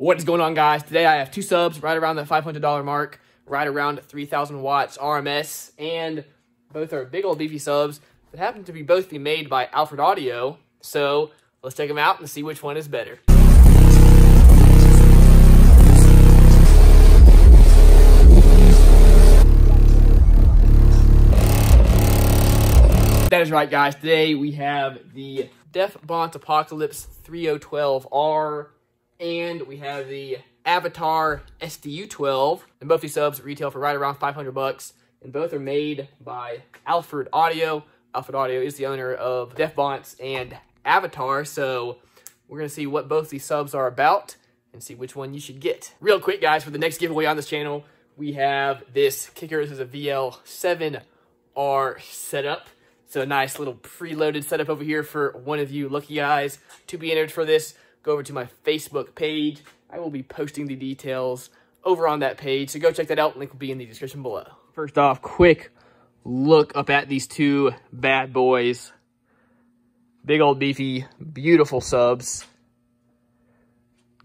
What is going on, guys? Today I have two subs right around the $500 mark, right around 3,000 watts RMS, and both are big old beefy subs that happen to be both be made by Alphard Audio. So let's check them out and see which one is better. That is right, guys. Today we have the Deaf Bonce Apocalypse 3012 R. And we have the Avatar STU12, and both these subs retail for right around 500 bucks, and both are made by Alphard Audio. Alphard Audio is the owner of Deaf Bonce and Avatar, so we're going to see what both these subs are about and see which one you should get. Real quick, guys, for the next giveaway on this channel, we have this Kicker. This is a VL7R setup, so a nice little preloaded setup over here for one of you lucky guys to be entered for this. Go over to my Facebook page. I will be posting the details over on that page, so go check that out. Link will be in the description below. First off, quick look up at these two bad boys. Big old beefy, beautiful subs.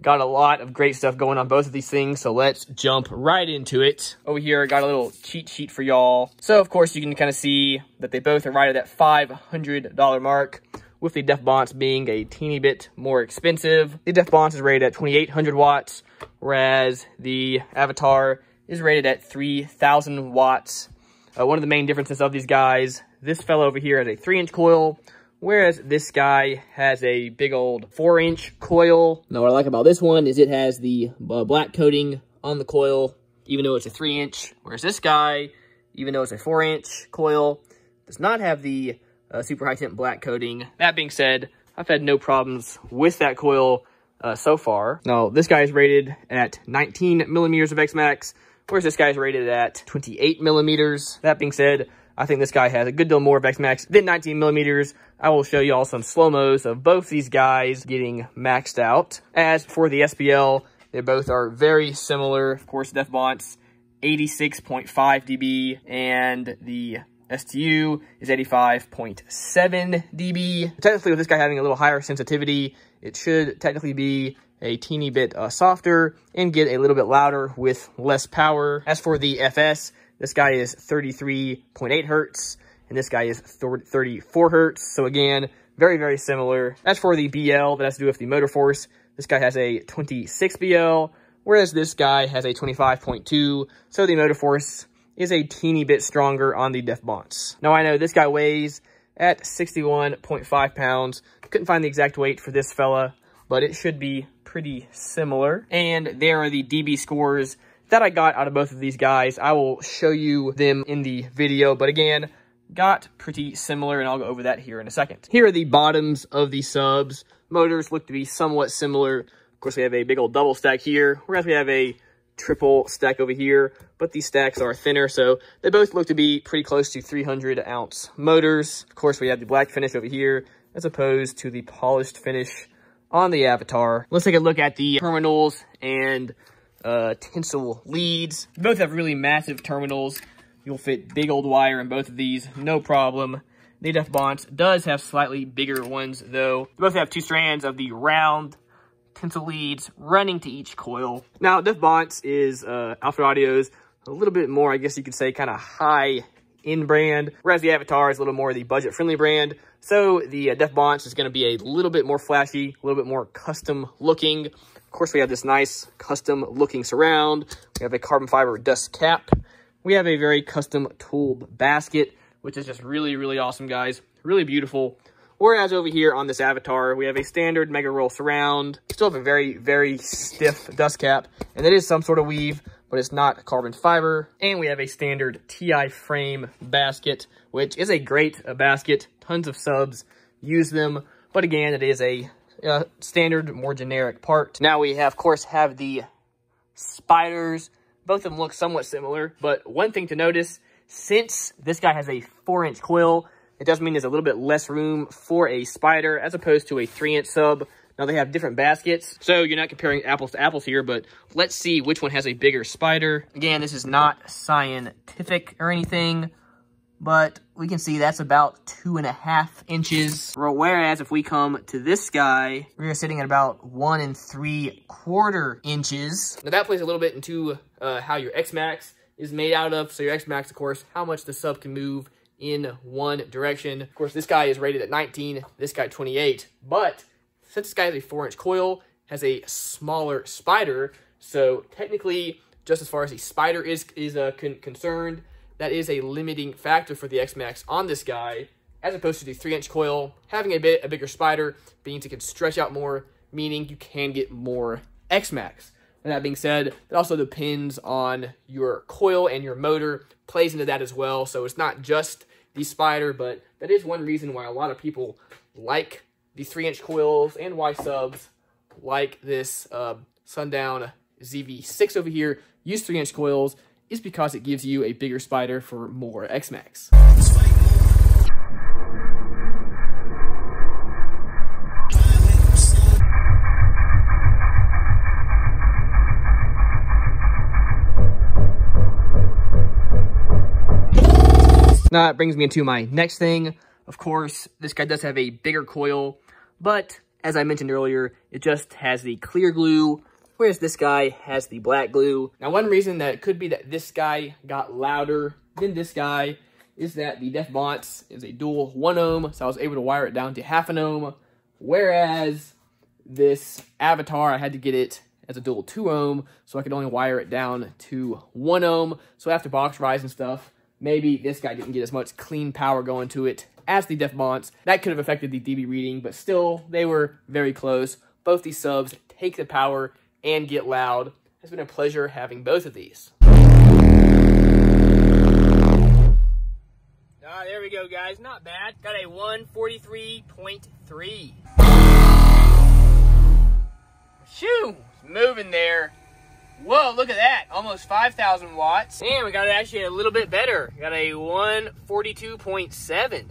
Got a lot of great stuff going on both of these things, so let's jump right into it. Over here, I got a little cheat sheet for y'all. So, of course, you can kind of see that they both are right at that $500 mark, with the Deaf Bonce being a teeny bit more expensive. The Deaf Bonce is rated at 2,800 watts, whereas the Avatar is rated at 3,000 watts. One of the main differences of these guys, this fellow over here has a 3-inch coil, whereas this guy has a big old 4-inch coil. Now, what I like about this one is it has the black coating on the coil, even though it's a 3-inch, whereas this guy, even though it's a 4-inch coil, does not have the super high temp black coating. That being said, I've had no problems with that coil so far. Now, this guy is rated at 19 millimeters of X-Max, whereas this guy is rated at 28 millimeters. That being said, I think this guy has a good deal more of X-Max than 19 millimeters. I will show you all some slow-mos of both these guys getting maxed out. As for the SPL, they both are very similar. Of course, Deaf Bonce, 86.5 dB, and the STU is 85.7 dB. Technically, with this guy having a little higher sensitivity, it should technically be a teeny bit softer and get a little bit louder with less power. As for the FS, this guy is 33.8 hertz, and this guy is 34 hertz. So again, very, very similar. As for the BL, that has to do with the motor force, this guy has a 26 BL, whereas this guy has a 25.2. So the motor force is a teeny bit stronger on the Deaf Bonce. Now, I know this guy weighs at 61.5 pounds. Couldn't find the exact weight for this fella, but it should be pretty similar. And there are the dB scores that I got out of both of these guys. I will show you them in the video, but again, got pretty similar, and I'll go over that here in a second. Here are the bottoms of the subs. Motors look to be somewhat similar. Of course, we have a big old double stack here, whereas we have a triple stack over here, but these stacks are thinner, so they both look to be pretty close to 300-ounce motors. Of course, we have the black finish over here as opposed to the polished finish on the Avatar. Let's take a look at the terminals and tensile leads. Both have really massive terminals. You'll fit big old wire in both of these, no problem. The Deaf Bonce does have slightly bigger ones, though. They both have two strands of the round tensile leads running to each coil. Now, Deaf Bonce is Alphard Audio's a little bit more, I guess you could say, kind of high-end brand, whereas the Avatar is a little more the budget-friendly brand. So the Deaf Bonce is going to be a little bit more flashy, a little bit more custom-looking. Of course, we have this nice custom-looking surround. We have a carbon fiber dust cap. We have a very custom tool basket, which is just really, really awesome, guys. Really beautiful. Whereas over here on this Avatar, we have a standard mega roll surround. We still have a very, very stiff dust cap, and it is some sort of weave, but it's not carbon fiber. And we have a standard TI frame basket, which is a great basket. Tons of subs use them, but again, it is a standard, more generic part. Now we have, of course, have the spiders. Both of them look somewhat similar, but one thing to notice, since this guy has a 4-inch coil, it does mean there's a little bit less room for a spider as opposed to a 3-inch sub. Now, they have different baskets, so you're not comparing apples to apples here, but let's see which one has a bigger spider. Again, this is not scientific or anything, but we can see that's about 2.5 inches. Whereas if we come to this guy, we are sitting at about 1 3/4 inches. Now that plays a little bit into how your X-Max is made out of. So your X-Max, of course, how much the sub can move in one direction. Of course, this guy is rated at 19, this guy 28, but since this guy has a 4-inch coil, has a smaller spider, so technically, just as far as the spider is concerned, that is a limiting factor for the X-Max on this guy, as opposed to the 3-inch coil having a bigger spider, means it can stretch out more, meaning you can get more X-Max. And that being said, it also depends on your coil, and your motor plays into that as well. So it's not just the spider, but that is one reason why a lot of people like the 3-inch coils and why subs like this Sundown ZV6 over here use 3-inch coils, is because it gives you a bigger spider for more X-Max. Now that brings me into my next thing. Of course, this guy does have a bigger coil, but as I mentioned earlier, it just has the clear glue, whereas this guy has the black glue. Now, one reason that it could be that this guy got louder than this guy is that the Deaf Bonce is a dual 1 ohm, so I was able to wire it down to 0.5 ohm, whereas this Avatar, I had to get it as a dual 2 ohm, so I could only wire it down to 1 ohm. So after box rise and stuff, maybe this guy didn't get as much clean power going to it as the Deaf Bonce. That could have affected the dB reading, but still, they were very close. Both these subs take the power and get loud. It's been a pleasure having both of these. Ah, there we go, guys. Not bad. Got a 143.3. Shoo! Moving there. Whoa, look at that. Almost 5,000 watts. And we got it actually a little bit better. Got a 142.7.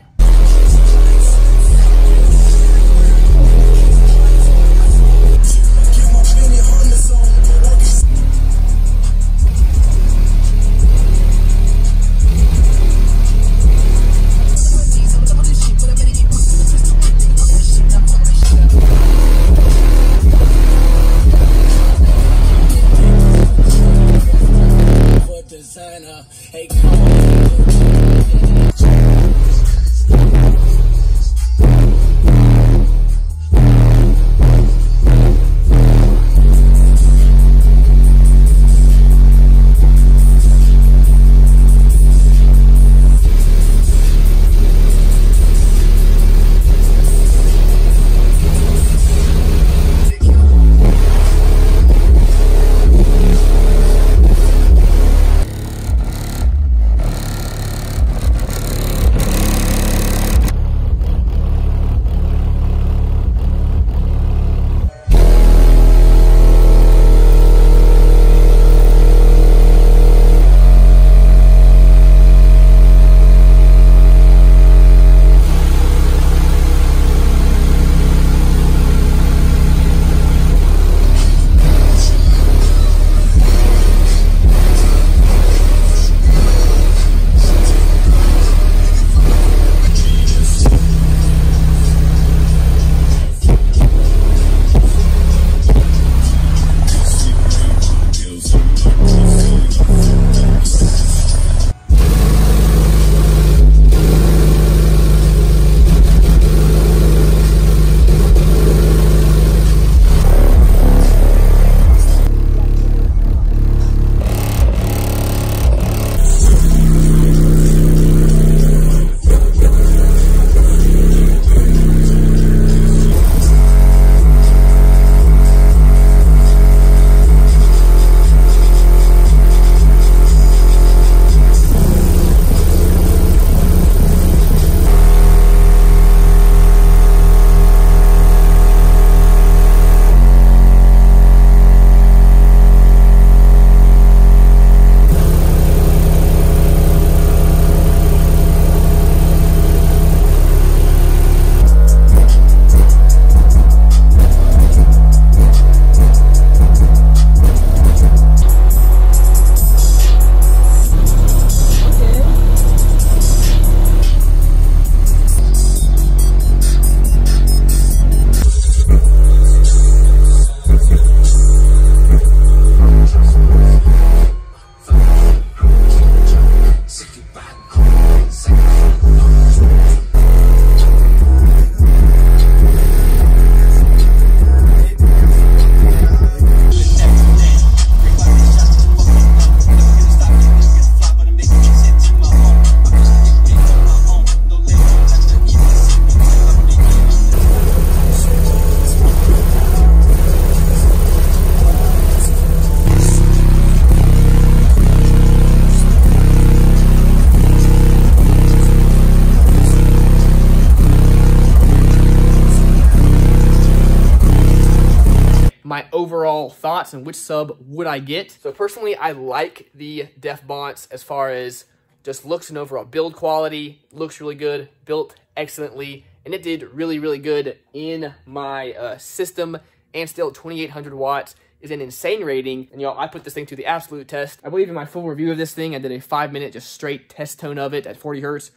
overall thoughts and which sub would I get. So personally, I like the Deaf Bonce as far as just looks and overall build quality. Looks really good, built excellently, and it did really, really good in my system. And still at 2,800 watts is an insane rating. And y'all, I put this thing to the absolute test. I believe in my full review of this thing, I did a 5-minute just straight test tone of it at 40 hertz.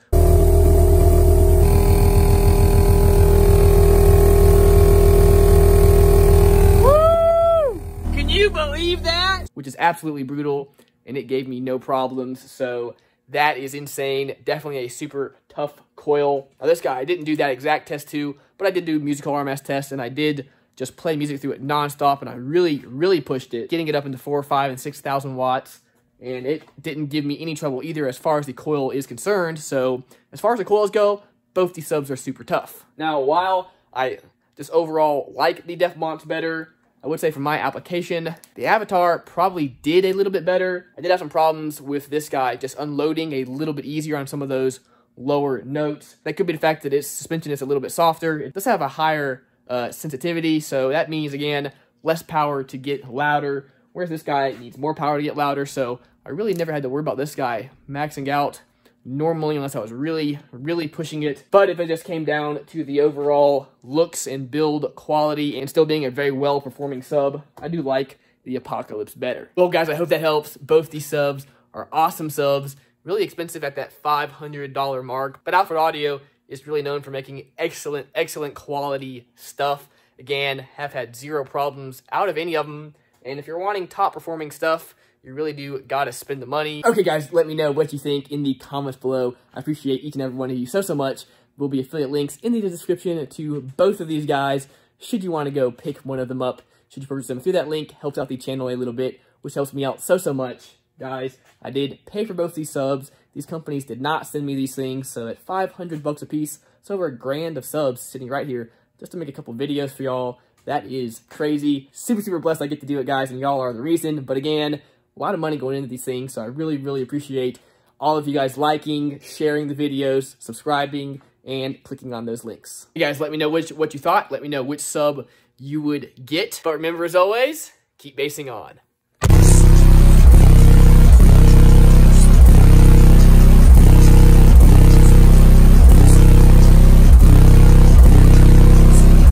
Which is absolutely brutal, and it gave me no problems, so that is insane. Definitely a super tough coil. Now this guy, I didn't do that exact test to, but I did do musical RMS tests, and I did just play music through it nonstop, and I really, really pushed it, getting it up into 4,000, 5,000, and 6,000 watts, and it didn't give me any trouble either as far as the coil is concerned. So as far as the coils go, both these subs are super tough. Now while I just overall like the Deaf Bonce better, I would say for my application, the Avatar probably did a little bit better. I did have some problems with this guy just unloading a little bit easier on some of those lower notes. That could be the fact that its suspension is a little bit softer. It does have a higher sensitivity, so that means, again, less power to get louder, whereas this guy needs more power to get louder, so I really never had to worry about this guy maxing out normally unless I was really, really pushing it. But if it just came down to the overall looks and build quality and still being a very well-performing sub, I do like the Apocalypse better. Well, guys, I hope that helps. Both these subs are awesome subs, really expensive at that $500 mark. But Alphard Audio is really known for making excellent, excellent quality stuff. Again, have had zero problems out of any of them. And if you're wanting top-performing stuff, you really do gotta spend the money. Okay guys, let me know what you think in the comments below. I appreciate each and every one of you so, so much. There will be affiliate links in the description to both of these guys. Should you wanna go pick one of them up, should you purchase them through that link, helps out the channel a little bit, which helps me out so, so much. Guys, I did pay for both these subs. These companies did not send me these things, so at 500 bucks a piece, it's over $1,000 of subs sitting right here just to make a couple videos for y'all. That is crazy. Super, super blessed I get to do it, guys, and y'all are the reason. But again, a lot of money going into these things, so I really, really appreciate all of you guys liking, sharing the videos, subscribing, and clicking on those links. You guys, let me know what you thought. Let me know which sub you would get. But remember, as always, keep basing on.